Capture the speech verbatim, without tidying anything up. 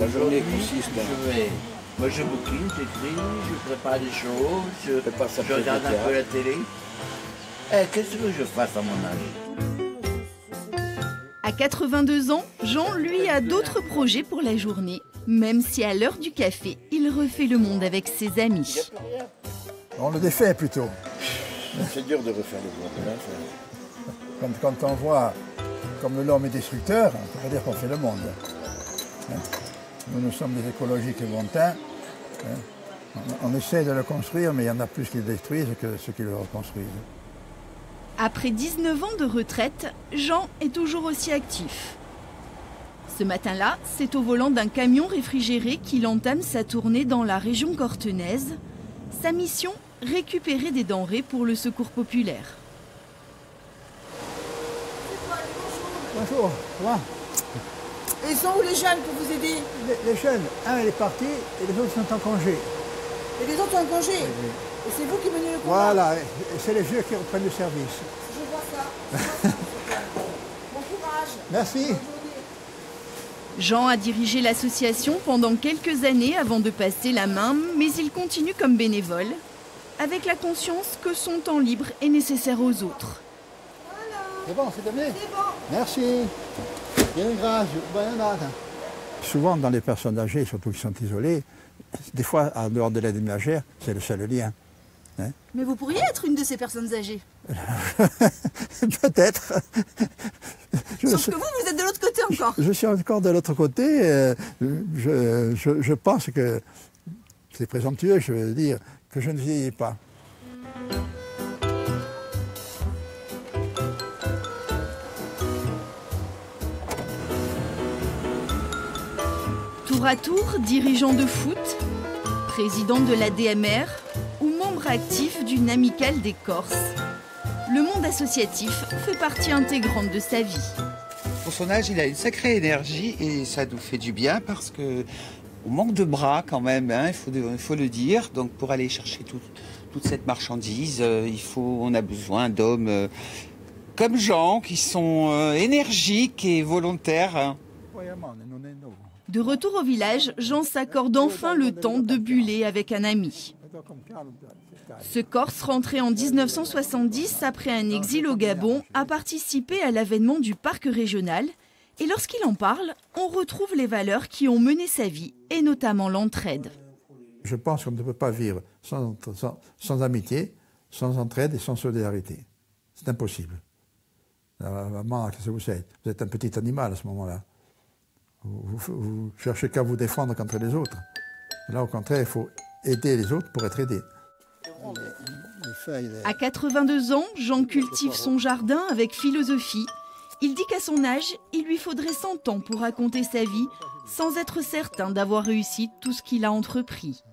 La journée consiste à... Je vais... Moi je bouquine, j'écris, je prépare des choses, je, je regarde un peu la télé. Eh, qu'est-ce que je fasse à mon âge? À quatre-vingt-deux ans, Jean, lui, a d'autres projets pour la journée. Même si à l'heure du café, il refait le monde avec ses amis. On le défait plutôt. C'est dur de refaire le monde. Hein, quand, quand on voit comme l'homme est destructeur, on ne peut pas dire qu'on fait le monde. Nous, nous sommes des écologiques et lointains. On essaie de le construire, mais il y en a plus qui le détruisent que ceux qui le reconstruisent. Après dix-neuf ans de retraite, Jean est toujours aussi actif. Ce matin-là, c'est au volant d'un camion réfrigéré qu'il entame sa tournée dans la région cortenaise. Sa mission, récupérer des denrées pour le Secours populaire. Bonjour. Bonjour. Ils sont où les jeunes pour vous aider? Les, les jeunes, un elle est partie et les autres sont en congé. Et les autres sont en congé? Oui. Et c'est vous qui menez le combat? Voilà, c'est les vieux qui reprennent le service. Je vois ça. Bon courage. Merci. Jean a dirigé l'association pendant quelques années avant de passer la main, mais il continue comme bénévole, avec la conscience que son temps libre est nécessaire aux autres. Voilà. C'est bon, c'est terminé? C'est bon. Merci. Souvent dans les personnes âgées, surtout qui sont isolées, des fois en dehors de l'aide ménagère, c'est le seul lien. Hein? Mais vous pourriez être une de ces personnes âgées? Peut-être. Sauf suis... que vous, vous êtes de l'autre côté encore. Je, je suis encore de l'autre côté. Euh, je, je, je pense que, c'est présomptueux, je veux dire, que je ne vieillis pas. Tour à tour, dirigeant de foot, président de la D M R ou membre actif d'une amicale des Corses, le monde associatif fait partie intégrante de sa vie. Pour son âge, il a une sacrée énergie et ça nous fait du bien parce que on manque de bras quand même, hein, il faut, il faut le dire. Donc pour aller chercher tout, toute cette marchandise, euh, il faut, on a besoin d'hommes euh, comme Jean qui sont euh, énergiques et volontaires. De retour au village, Jean s'accorde enfin le temps de buller avec un ami. Ce Corse, rentré en mille neuf cent soixante-dix après un exil au Gabon, a participé à l'avènement du parc régional. Et lorsqu'il en parle, on retrouve les valeurs qui ont mené sa vie, et notamment l'entraide. Je pense qu'on ne peut pas vivre sans, sans, sans amitié, sans entraide et sans solidarité. C'est impossible. Maman, qu'est-ce que vous êtes? Vous êtes un petit animal à ce moment-là. Vous ne cherchez qu'à vous défendre contre les autres. Là, au contraire, il faut aider les autres pour être aidé. À quatre-vingt-deux ans, Jean cultive son jardin avec philosophie. Il dit qu'à son âge, il lui faudrait cent ans pour raconter sa vie, sans être certain d'avoir réussi tout ce qu'il a entrepris.